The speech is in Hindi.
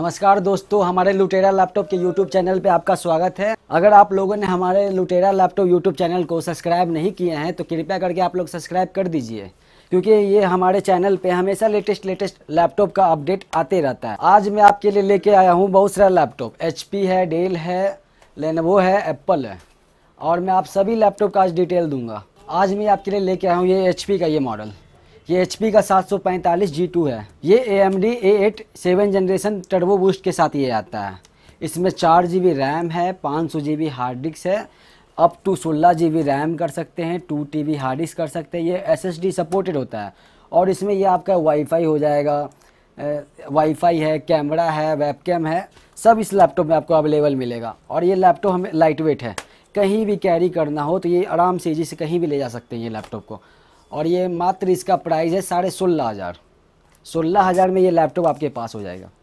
नमस्कार दोस्तों, हमारे लुटेरा लैपटॉप के यूट्यूब चैनल पे आपका स्वागत है। अगर आप लोगों ने हमारे लुटेरा लैपटॉप यूट्यूब चैनल को सब्सक्राइब नहीं किए हैं तो कृपया करके आप लोग सब्सक्राइब कर दीजिए, क्योंकि ये हमारे चैनल पे हमेशा लेटेस्ट लैपटॉप का अपडेट आते रहता है। आज मैं आपके लिए लेके आया हूँ बहुत सारा लैपटॉप, HP है, डेल है, लेनोवो है, एप्पल है, और मैं आप सभी लैपटॉप का आज डिटेल दूँगा। आज मैं आपके लिए लेके आया हूँ ये HP का ये मॉडल, ये HP का 745 G2 है। ये AMD A8 7 generation turbo boost के साथ ये आता है। इसमें 4 GB रैम है, 500 GB हार्ड डिस्क है, अप टू 16 GB रैम कर सकते हैं, 2 TB हार्ड डिस्क कर सकते हैं। ये SSD सपोर्टेड होता है और इसमें ये आपका वाईफाई हो जाएगा, वाईफाई है, कैमरा है, वेबकैम है, सब इस लैपटॉप में आपको अवेलेबल मिलेगा। और ये लैपटॉप हमें लाइट वेट है, कहीं भी कैरी करना हो तो ये आराम से इजी से कहीं भी ले जा सकते हैं ये लैपटॉप को। और ये मात्र इसका प्राइस है 16,500 में ये लैपटॉप आपके पास हो जाएगा।